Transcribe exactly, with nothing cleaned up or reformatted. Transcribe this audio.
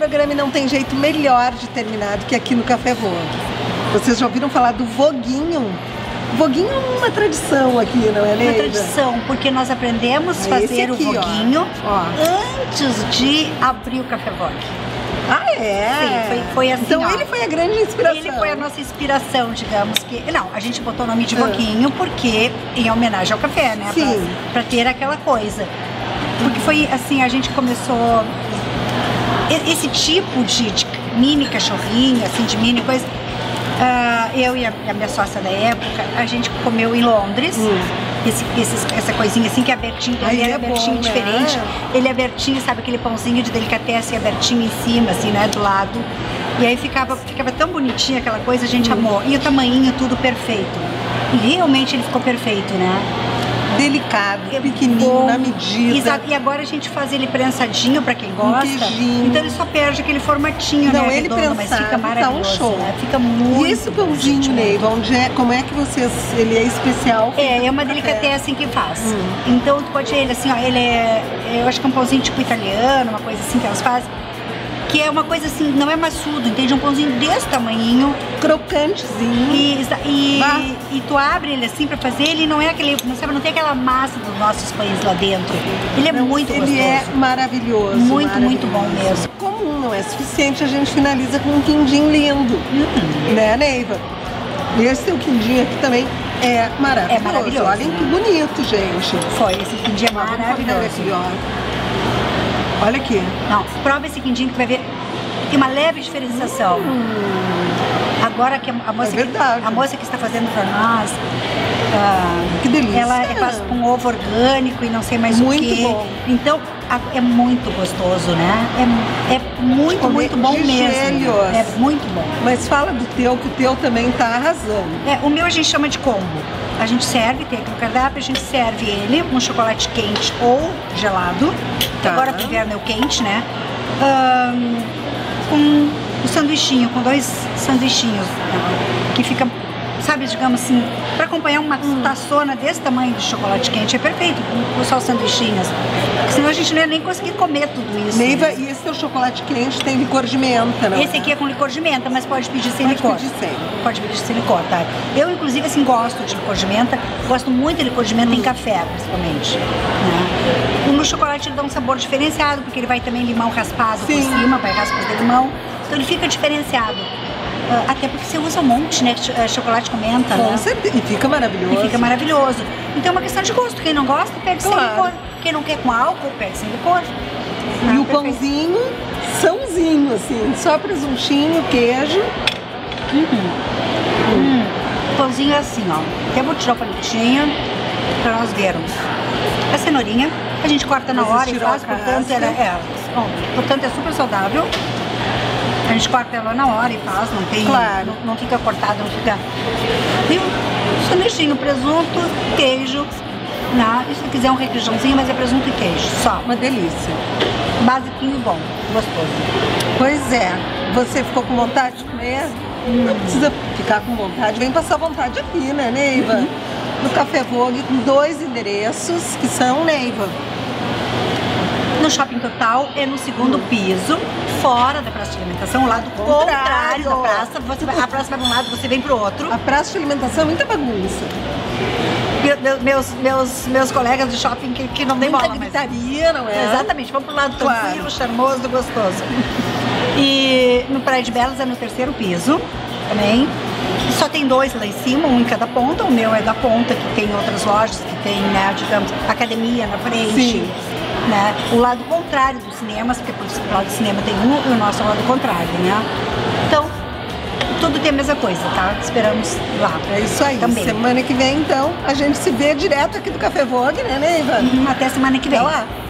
programa e não tem jeito melhor de terminar do que aqui no Café Vogue. Vocês já ouviram falar do Voguinho? Voguinho é uma tradição aqui, não é, Neiva? Uma tradição, porque nós aprendemos a fazer aqui, o Voguinho ó. Ó. antes de abrir o Café Vogue. Ah, é? Sim, foi, foi assim, Então ó, ele foi a grande inspiração. Ele foi a nossa inspiração, digamos que... Não, a gente botou o nome de Voguinho ah. porque em homenagem ao café, né? Sim. Pra, pra ter aquela coisa. Porque foi assim, a gente começou... Esse tipo de, de mini cachorrinho, assim, de mini coisa... Uh, eu e a, a minha sócia da época, a gente comeu em Londres. Hum. Esse, esse, essa coisinha assim que é abertinho, ele é, é abertinho bom, diferente, né? Ele é abertinho, sabe aquele pãozinho de delicatessen abertinho em cima, assim, né, do lado. E aí ficava, ficava tão bonitinha aquela coisa, a gente hum. amou. E o tamanhinho, tudo perfeito. E realmente ele ficou perfeito, né? Delicado, é pequenininho, bom, na medida. Exato. E agora a gente faz ele prensadinho pra quem gosta. Um então ele só perde aquele formatinho, Não, né, ele redondo, prensado, mas fica maravilhoso. Tá um show. Né? Fica muito. E esse pãozinho, Neiva, onde é, como é que vocês, ele é especial? É, é uma delicatessen assim que faz. Hum. Então tu pode ele assim, ó, ele é, eu acho que é um pãozinho tipo italiano, uma coisa assim que elas fazem. Que é uma coisa assim, não é maçudo, entende? Um pãozinho desse tamanhinho. Crocantezinho. E, e, e tu abre ele assim pra fazer, ele não é aquele, não sabe, não tem aquela massa dos nossos pães lá dentro. Ele é não, muito ele gostoso. Ele é maravilhoso. Muito, maravilhoso. muito bom mesmo. Comum não é suficiente, a gente finaliza com um quindim lindo. Hum. Né, Neiva? E esse teu quindim aqui também é maravilhoso. É maravilhoso. Olhem né? que bonito, gente. Foi, esse quindim é maravilhoso. Olha aqui. Não, prova esse quindim que vai ver. Tem uma leve diferenciação. Hum. Agora que a moça, é que, a moça que está fazendo para nós. Uh, que delícia. Ela é faz com ovo orgânico e não sei mais muito o quê. Bom. Então a, é muito gostoso, né? É, é muito, Comer muito bom mesmo. É muito bom. Mas fala do teu, que o teu também tá arrasando. É, o meu a gente chama de combo. A gente serve, tem aqui no cardápio, a gente serve ele, um chocolate quente ou gelado. Tá. Agora pro inverno é o quente, né? Um, um, um sanduichinho, com dois sanduichinhos, né? Que fica, sabe, digamos assim, para acompanhar uma hum. taçona desse tamanho de chocolate quente é perfeito, com só os sanduichinhos. Porque senão a gente não ia nem conseguir comer tudo isso. Neiva, né? E esse teu chocolate quente tem licor de menta, não? Esse aqui é com licor de menta, mas pode pedir sem pode licor. Pedir sem. Pode pedir sem licor, tá? Eu, inclusive, assim, gosto de licor de menta, gosto muito de licor de menta hum. em café, principalmente, né? O chocolate ele dá um sabor diferenciado, porque ele vai também limão raspado Sim. por cima, vai raspas de limão, então ele fica diferenciado. Até porque você usa um monte, né? Chocolate com menta, com né? certeza. E fica maravilhoso. E fica maravilhoso. Então é uma questão de gosto. Quem não gosta, pega claro. sem licor. Quem não quer com álcool, pega sem licor. E ah, o perfeito. pãozinho, sãozinho, assim, só presuntinho, queijo. Uhum. Hum. O pãozinho é assim, ó. Até vou tirar o palitinho pra nós vermos. A cenourinha. A gente corta na hora e faz, portanto, ela, é, bom, portanto é super saudável. A gente corta ela na hora e faz, não tem, claro. não, não fica cortado, não fica... E um sanduichinho, presunto, queijo, né? E se quiser um requeijãozinho, mas é presunto e queijo, só. Uma delícia. Basiquinho e bom, gostoso. Pois é, você ficou com vontade de comer? Hum. Não precisa ficar com vontade, vem passar vontade aqui, né, Neiva? Uhum. No Café Vogue, com dois endereços, que são, Neiva? No Shopping Total é no segundo piso, fora da praça de alimentação, o lado contrário, contrário da praça. Você vai, a praça vai para um lado, você vem para o outro. A praça de alimentação é muita bagunça. Meu, meus, meus, meus colegas de shopping que, que não tem bola, gritaria, mas... não é? Exatamente, vamos para o lado claro. tranquilo, charmoso, gostoso. E no Praia de Belas é no terceiro piso, também. Só tem dois lá em cima, um em cada ponta. O meu é da ponta, que tem outras lojas, que tem, né, digamos, academia na frente. Sim. Né? O lado contrário dos cinemas, porque o lado do cinema tem um e o nosso é o lado contrário, né? Então, tudo tem a mesma coisa, tá? Esperamos lá. É isso aí. Também. Semana que vem, então, a gente se vê direto aqui do Café Vogue, né, Neiva? Uhum, até semana que vem. Até lá.